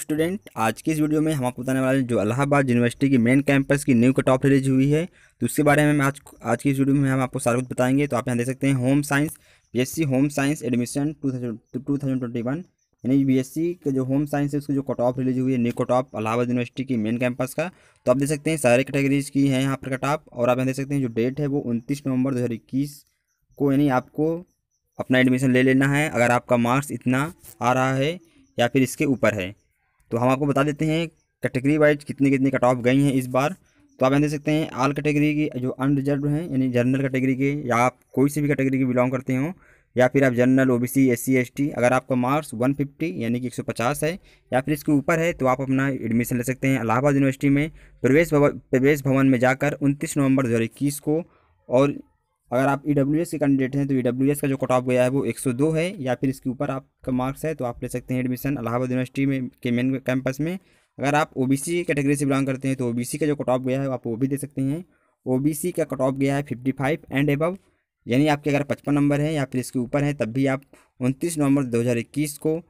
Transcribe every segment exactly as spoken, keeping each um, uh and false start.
Student आज की इस वीडियो में हम आपको बताने वाले हैं जो इलाहाबाद यूनिवर्सिटी की मेन कैंपस की न्यू कट ऑफ रिलीज हुई है तो उसके बारे में आज आज की इस वीडियो में हम आपको सारा कुछ बताएंगे। तो आप यहाँ देख सकते हैं home science BSc home science admission two thousand twenty one, यानी बीएससी के जो होम साइंस है उसकी जो कट ऑफ रिलीज हुई है new cut off Allahabad university की मेन कैंपस का। तो आप देख सकते हैं सारे कैटेगरीज की है यहाँ पर कट ऑफ, और आप यहाँ देख सकते हैं जो डेट है वो उनतीस नवंबर दो हज़ार इक्कीस को, यानी आपको अपना एडमिशन ले लेना है अगर आपका मार्क्स इतना आ रहा है या फिर इसके ऊपर है। तो हम आपको बता देते हैं कैटेगरी वाइज कितनी कितनी कट ऑफ गई हैं इस बार। तो आप देख सकते हैं आल कैटेगरी की जो अनरिजर्व हैं यानी जनरल कैटेगरी के, या आप कोई सी भी कैटेगरी के बिलोंग करते हो या फिर आप जनरल ओबीसी एससी एसटी, अगर आपका मार्क्स एक सौ पचास यानी कि एक सौ पचास है या फिर इसके ऊपर है तो आप अपना एडमिशन ले सकते हैं इलाहाबाद यूनिवर्सिटी में प्रवेश भवन प्रवेश भवन में जाकर उनतीस नवंबर दो हज़ार इक्कीस को। और अगर आप ईडब्ल्यूएस के कैंडिडेट हैं तो ईडब्ल्यूएस का जो कट ऑफ गया है वो एक सौ दो है या फिर इसके ऊपर आपका मार्क्स है तो आप ले सकते हैं एडमिशन इलाहाबाद यूनिवर्सिटी में के मेन कैंपस में। अगर आप ओबीसी कैटेगरी से बिलोंग करते हैं तो ओबीसी का जो कट ऑफ गया है आप वो भी दे सकते हैं। ओबीसी का कट ऑफ गया है पचपन एंड एबव, यानी आपके अगर पचपन नंबर है या फिर इसके ऊपर है तब भी आप उनतीस नवंबर दो हज़ार इक्कीस को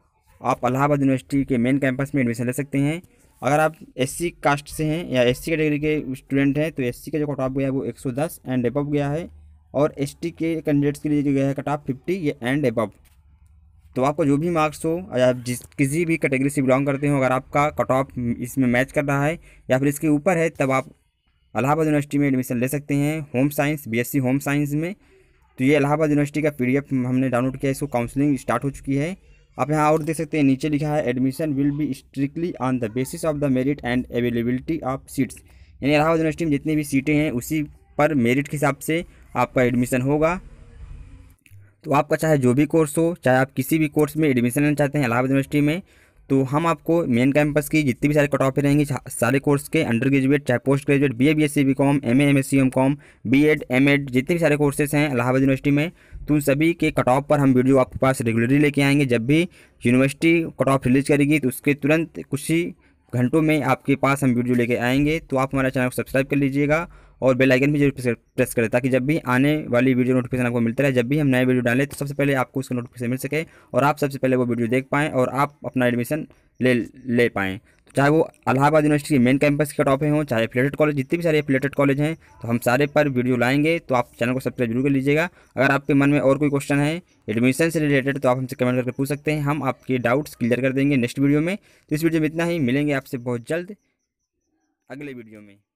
आप इलाहाबाद यूनिवर्सिटी के मेन कैंपस में एडमिशन ले सकते हैं। अगर आप एससी कास्ट से हैं या एससी कैटेगरी के स्टूडेंट हैं तो एससी का जो कट ऑफ गया है वो एक सौ दस एंड एबव गया है, और एसटी के कैंडिडेट्स के लिए जो गया है कट ऑफ फिफ्टी ये एंड एबव। तो आपको जो भी मार्क्स हो या आप जिस किसी भी कैटेगरी से बिलोंग करते हो, अगर आपका कट ऑफ इसमें मैच कर रहा है या फिर इसके ऊपर है तब आप इलाहाबाद यूनिवर्सिटी में एडमिशन ले सकते हैं home science BSc home science में। तो ये इलाहाबाद यूनिवर्सिटी का पीडीएफ हमने डाउनलोड किया, इसको काउंसलिंग स्टार्ट हो चुकी है। आप यहाँ और देख सकते हैं नीचे लिखा है admission will be strictly on the basis of the merit and availability of seats, यानी इलाहाबाद यूनिवर्सिटी में जितनी भी सीटें हैं उसी पर मेरिट के हिसाब से आपका एडमिशन होगा। तो आपका चाहे जो भी कोर्स हो, चाहे आप किसी भी कोर्स में एडमिशन लेना चाहते हैं इलाहाबाद यूनिवर्सिटी में, तो हम आपको मेन कैंपस की जितनी भी सारे कट ऑफ रहेंगी सारे कोर्स के, अंडर ग्रेजुएट चाहे post graduate, BA BSc BCom, MA MSc MCom, BEd MEd, जितने भी सारे कोर्सेज हैं इलाहाबाद यूनिवर्सिटी में तो उन सभी के कट ऑफ पर हम वीडियो आपके पास रेगुलरली लेके आएंगे। जब भी यूनिवर्सिटी कट ऑफ रिलीज करेगी तो उसके तुरंत कुछ ही घंटों में आपके पास हम वीडियो लेके आएंगे। तो आप हमारा चैनल को सब्सक्राइब कर लीजिएगा और बेल आइकन भी जरूर प्रेस करें ताकि जब भी आने वाली वीडियो नोटिफिकेशन आपको मिलता रहे, जब भी हम नए वीडियो डालें तो सबसे पहले आपको उसका नोटिफिकेशन मिल सके और आप सबसे पहले वो वीडियो देख पाएँ और आप अपना एडमिशन ले ले पाएँ। तो चाहे वो इलाहाबाद यूनिवर्सिटी के मेन कैंपस के कट ऑफ हों, चाहे एफिलिएटेड कॉलेज, जितने भी सारे एफिलिएटेड कॉलेज हैं तो हम सारे पर वीडियो लाएंगे। तो आप चैनल को सब्सक्राइब जरूर कर लीजिएगा। अगर आपके मन में और कोई क्वेश्चन है एडमिशन से रिलेटेड तो आप हमसे कमेंट करके पूछ सकते हैं, हम आपके डाउट्स क्लियर कर देंगे नेक्स्ट वीडियो में। तो इस वीडियो में इतना ही, मिलेंगे आपसे बहुत जल्द अगले वीडियो में।